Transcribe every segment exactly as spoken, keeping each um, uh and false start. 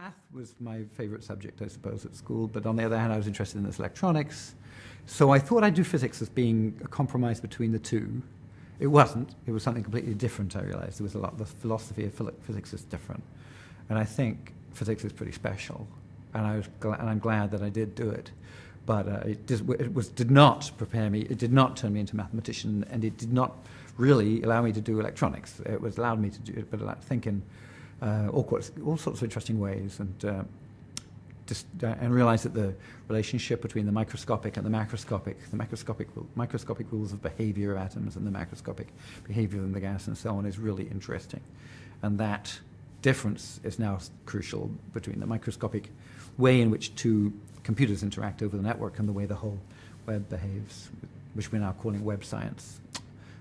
Math was my favorite subject, I suppose, at school, but on the other hand, I was interested in this electronics. So I thought I'd do physics as being a compromise between the two. It wasn't. It was something completely different, I realized. There was a lot, the philosophy of physics is different. And I think physics is pretty special, and, I was gl- and I'm glad that I did do it. But uh, it, did, it was, did not prepare me, it did not turn me into a mathematician, and it did not really allow me to do electronics. It was allowed me to do it, but I think in uh, all, all sorts of interesting ways, and, uh, just, uh, and realize that the relationship between the microscopic and the macroscopic, the microscopic, microscopic rules of behavior of atoms and the macroscopic behavior of the gas and so on is really interesting. And that difference is now crucial between the microscopic way in which two computers interact over the network and the way the whole web behaves, which we're now calling web science.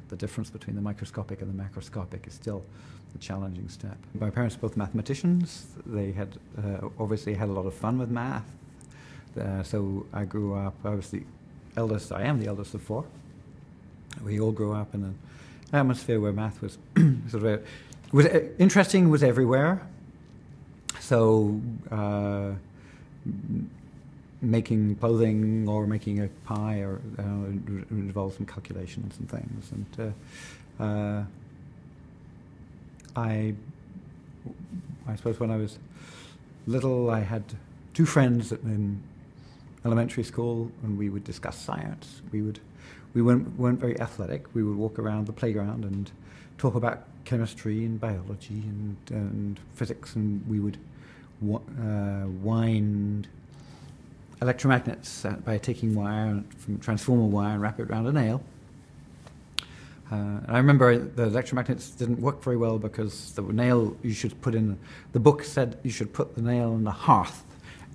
The difference between the microscopic and the macroscopic is still a challenging step. My parents were both mathematicians. They had uh, obviously had a lot of fun with math. Uh, so I grew up, I was the eldest, I am the eldest of four. We all grew up in an atmosphere where math was sort of a, was interesting, was everywhere. So uh, making clothing or making a pie or uh, involves some calculations and things, and uh, uh, I I suppose when I was little I had two friends in elementary school, and we would discuss science. We would we weren't, weren't very athletic. We would walk around the playground and talk about chemistry and biology and and physics, and we would uh, wind electromagnets uh, by taking wire from transformer wire and wrap it around a nail. Uh, and I remember the electromagnets didn't work very well because the nail you should put in, the book said you should put the nail on the hearth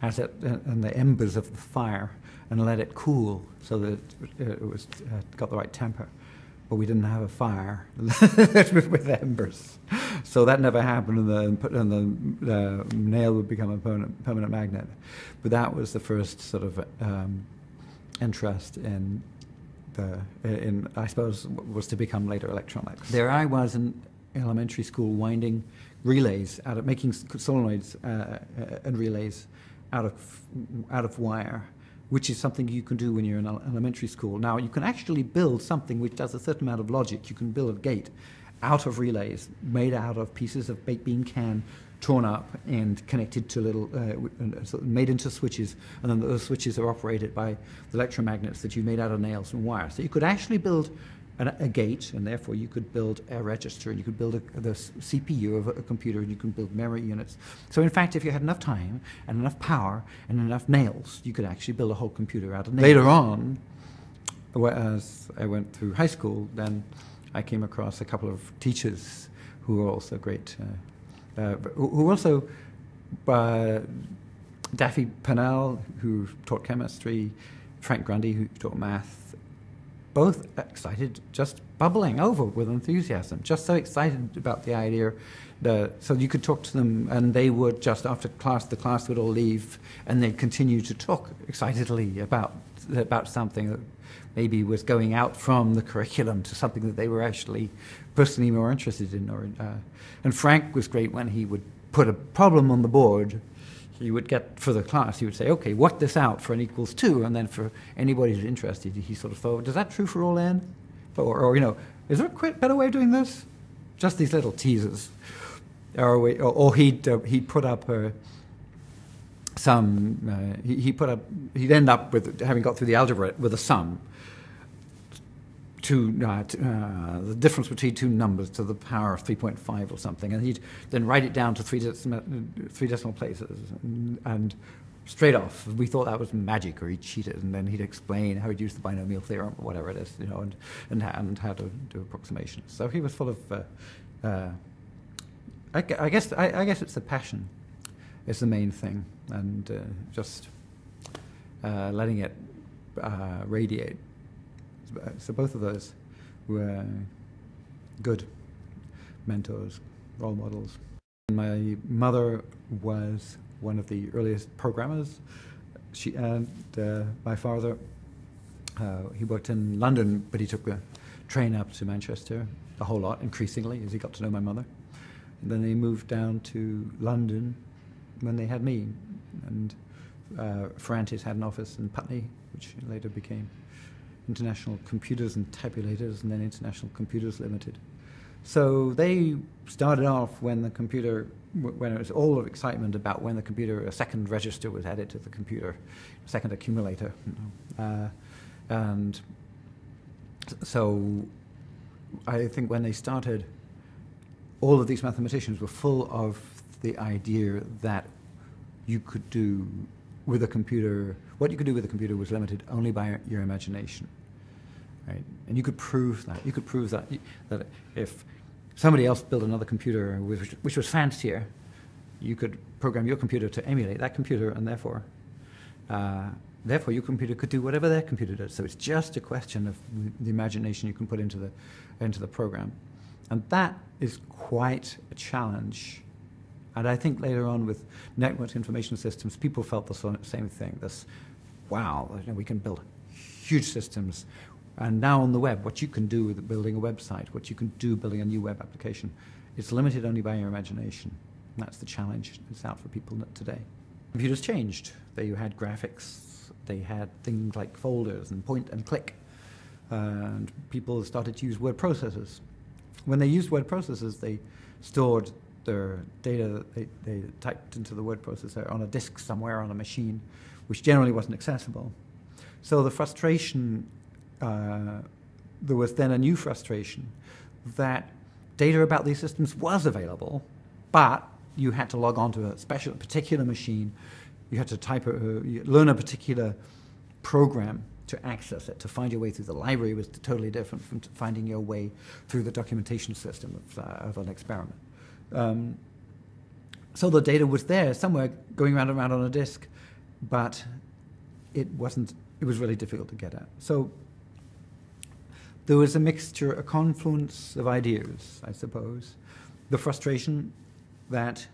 as it, uh, and the embers of the fire and let it cool so that it, it was, uh, got the right temper. But we didn't have a fire with embers. So that never happened, and the, and the uh, nail would become a permanent, permanent magnet. But that was the first sort of um, interest in, the, in, I suppose, was to become later electronics. There I was in elementary school winding relays, out of making solenoids uh, and relays out of, out of wire, which is something you can do when you're in elementary school. Now, you can actually build something which does a certain amount of logic. You can build a gate out of relays, made out of pieces of baked bean can, torn up and connected to little, uh, made into switches, and then those switches are operated by the electromagnets that you made out of nails and wire. So you could actually build an, a gate, and therefore you could build a register, and you could build a, the C P U of a, a computer, and you can build memory units. So in fact, if you had enough time and enough power and enough nails, you could actually build a whole computer out of nails. Later on, as I went through high school, then I came across a couple of teachers who were also great, uh, uh, who also, uh, Daffy Pennell, who taught chemistry, Frank Grundy, who taught math, both excited, just bubbling over with enthusiasm, just so excited about the idea. Uh, so you could talk to them, and they would just after class, the class would all leave, and they'd continue to talk excitedly about about something that maybe was going out from the curriculum to something that they were actually personally more interested in. Or uh, and Frank was great when he would put a problem on the board. He would get, for the class, he would say, okay, work this out for n equals two, and then for anybody who's interested, he sort of thought, is that true for all n? Or, or you know, is there a better way of doing this? Just these little teasers. Or, we, or, or he'd, uh, he'd put up uh, some, uh, he, he put up, he'd end up with, having got through the algebra, with a sum. Two, uh, to, uh, the difference between two numbers to the power of three point five or something, and he'd then write it down to three decimal, three decimal places, and, and straight off, we thought that was magic, or he cheated, and then he'd explain how he'd use the binomial theorem, or whatever it is, you know, and, and, and how to do approximations. So he was full of, uh, uh, I, I, guess, I, I guess it's the passion is the main thing, and uh, just uh, letting it uh, radiate. So both of those were good mentors, role models. My mother was one of the earliest programmers. She and uh, my father, uh, he worked in London, but he took a train up to Manchester a whole lot, increasingly, as he got to know my mother. And then they moved down to London when they had me. And uh, Ferranti's had an office in Putney, which later became International Computers and Tabulators, and then International Computers Limited. So they started off when the computer, when it was all of excitement about when the computer, a second register was added to the computer, a second accumulator. Uh, and so I think when they started, all of these mathematicians were full of the idea that you could do with a computer, what you could do with a computer was limited only by your imagination, right? And you could prove that. You could prove that, that if somebody else built another computer which, which was fancier, you could program your computer to emulate that computer, and therefore, uh, therefore your computer could do whatever their computer does. So it's just a question of the imagination you can put into the, into the program. And that is quite a challenge. And I think later on with networked information systems, people felt the same thing, this, wow, you know, we can build huge systems. And now on the web, what you can do with building a website, what you can do building a new web application, it's limited only by your imagination. And that's the challenge that's out for people today. Computers changed. They had graphics. They had things like folders and point and click. And people started to use word processors. When they used word processors, they stored their data that they, they typed into the word processor on a disk somewhere on a machine, which generally wasn't accessible. So the frustration, uh, there was then a new frustration that data about these systems was available, but you had to log on to a special, particular machine. You had to type, a, learn a particular program to access it. To find your way through the library was totally different from finding your way through the documentation system of, uh, of an experiment. Um, so the data was there somewhere going round and round on a disk, but it wasn't, it was really difficult to get at. So there was a mixture, a confluence of ideas, I suppose. The frustration that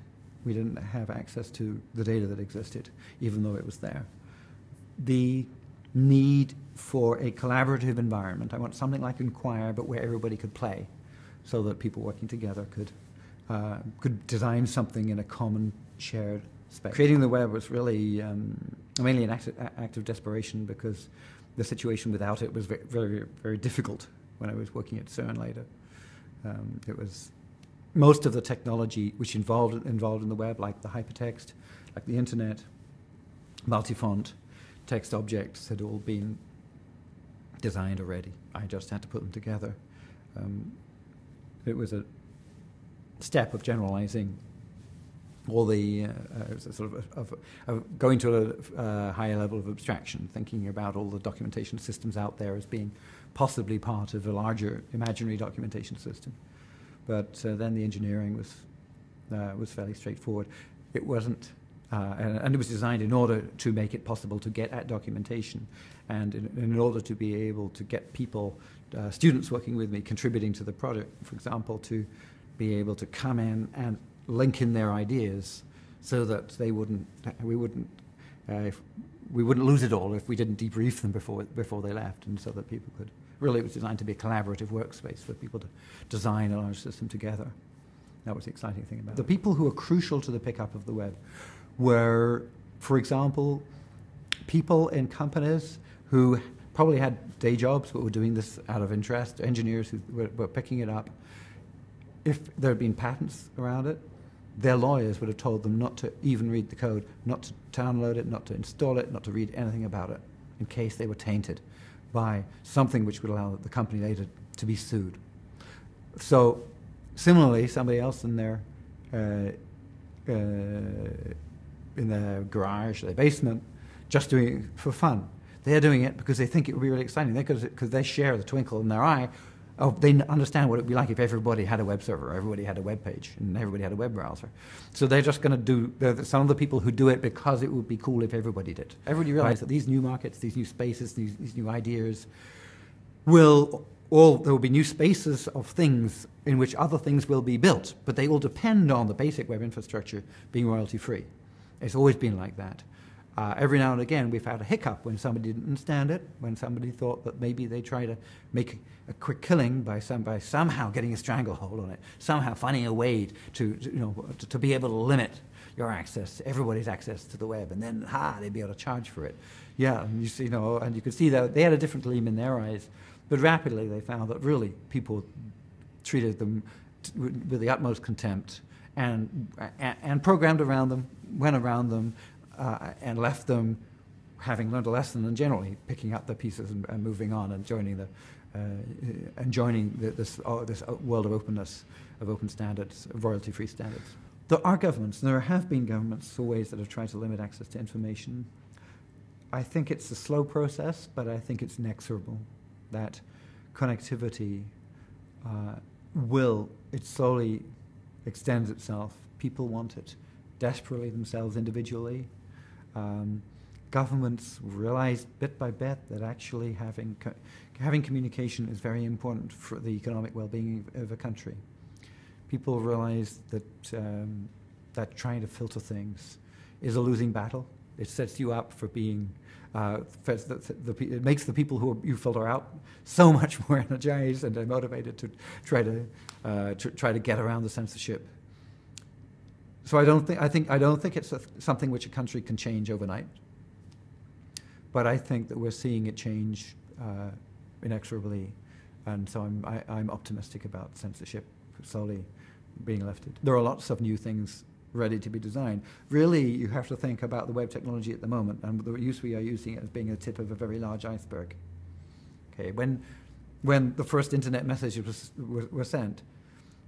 we didn't have access to the data that existed, even though it was there. The need for a collaborative environment. I want something like Enquire, but where everybody could play, so that people working together could Uh, could design something in a common shared space. Creating the web was really um, mainly an act of, act of desperation, because the situation without it was very, very, very difficult when I was working at CERN later. Um, it was most of the technology which involved, involved in the web, like the hypertext, like the internet, multi-font, text objects, had all been designed already. I just had to put them together. Um, it was a step of generalizing all the uh, uh, sort of, of, of going to a uh, higher level of abstraction, thinking about all the documentation systems out there as being possibly part of a larger imaginary documentation system. But uh, then the engineering was uh, was fairly straightforward. It wasn't, uh, and, and it was designed in order to make it possible to get at documentation, and in, in order to be able to get people, uh, students working with me, contributing to the project, for example, to be able to come in and link in their ideas, so that they wouldn't, we wouldn't, uh, if we wouldn't lose it all if we didn't debrief them before before they left, and so that people could. Really, it was designed to be a collaborative workspace for people to design a large system together. That was the exciting thing about it. The people who were crucial to the pickup of the web were, for example, people in companies who probably had day jobs but were doing this out of interest. Engineers who were, were picking it up. If there had been patents around it, their lawyers would have told them not to even read the code, not to download it, not to install it, not to read anything about it, in case they were tainted by something which would allow the company later to be sued. So similarly, somebody else in their, uh, uh, in their garage, their basement, just doing it for fun. They're doing it because they think it would be really exciting, because they share the twinkle in their eye. Oh, they understand what it would be like if everybody had a web server, or everybody had a web page, and everybody had a web browser. So they're just going to do, they're some of the people who do it because it would be cool if everybody did. Everybody realized right. that these new markets, these new spaces, these, these new ideas will all, there will be new spaces of things in which other things will be built, but they all depend on the basic web infrastructure being royalty free. It's always been like that. Uh, every now and again, we've had a hiccup when somebody didn't understand it, when somebody thought that maybe they try to make a quick killing by, some, by somehow getting a stranglehold on it, somehow finding a way to, to, you know, to, to be able to limit your access, everybody's access to the web, and then, ha, they'd be able to charge for it. Yeah, and you see, you know, and you could see that they had a different gleam in their eyes, but rapidly they found that really people treated them t with the utmost contempt and, and, and programmed around them, went around them, uh, and left them having learned a lesson and generally picking up the pieces and, and moving on and joining the Uh, and joining the, this, oh, this world of openness, of open standards, royalty-free standards. There are governments, and there have been governments always that have tried to limit access to information. I think it's a slow process, but I think it's inexorable that connectivity uh, will, it slowly extends itself. People want it desperately themselves individually. Um, Governments realize bit by bit that actually having, co having communication is very important for the economic well-being of a country. People realize that, um, that trying to filter things is a losing battle. It sets you up for being, uh, for the, the, the, it makes the people who you filter out so much more energized and motivated to try to, uh, to, try to get around the censorship. So I don't think, I think, I don't think it's a, something which a country can change overnight. But I think that we're seeing it change uh, inexorably, and so I'm, I, I'm optimistic about censorship slowly being lifted. There are lots of new things ready to be designed. Really, you have to think about the web technology at the moment, and the use we are using it as being the tip of a very large iceberg. Okay, when, when the first internet messages was, were, were sent,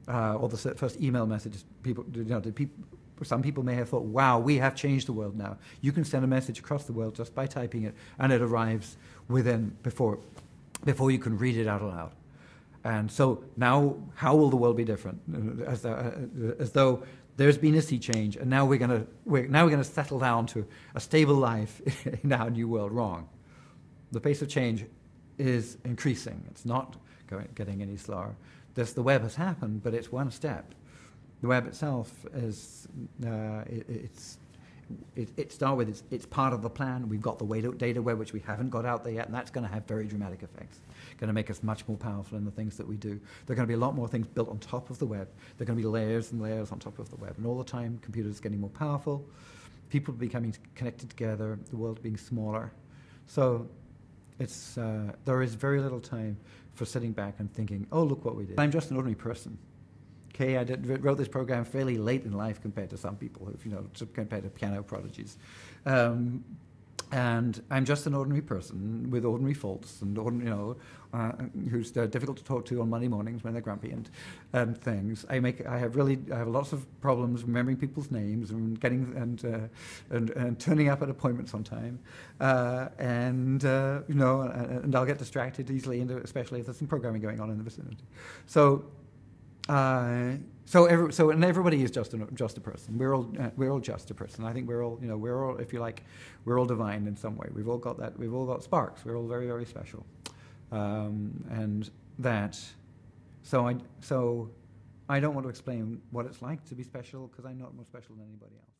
uh, or the first email messages, people, you know, did people, some people may have thought, wow, we have changed the world now. You can send a message across the world just by typing it, and it arrives within, before, before you can read it out aloud. And so now, how will the world be different? As, uh, as though there's been a sea change, and now we're gonna, we're, now we're gonna settle down to a stable life in our new world. Wrong. The pace of change is increasing. It's not going, getting any slower. This, the web has happened, but it's one step. The web itself is, uh, it, it's, it, it started with, it's, it's part of the plan. We've got the data web, which we haven't got out there yet, and that's going to have very dramatic effects. Going to make us much more powerful in the things that we do. There are going to be a lot more things built on top of the web. There are going to be layers and layers on top of the web. And all the time, computers are getting more powerful. People are becoming connected together, the world being smaller. So it's, uh, there is very little time for sitting back and thinking, oh, look what we did. I'm just an ordinary person. Okay, I did, wrote this program fairly late in life compared to some people, who, you know, compared to piano prodigies. Um, and I'm just an ordinary person with ordinary faults and, ordinary, you know, uh, who's uh, difficult to talk to on Monday mornings when they're grumpy and, and things. I make, I have really, I have lots of problems remembering people's names and getting and uh, and, and turning up at appointments on time. Uh, and uh, you know, and I'll get distracted easily, especially if there's some programming going on in the vicinity. So. Uh, so, every, so, and everybody is just a, just a person. We're all uh, we're all just a person. I think we're all, you know, we're all, if you like, we're all divine in some way. We've all got that. We've all got sparks. We're all very, very special, um, and that. So I so I don't want to explain what it's like to be special, because I'm not more special than anybody else.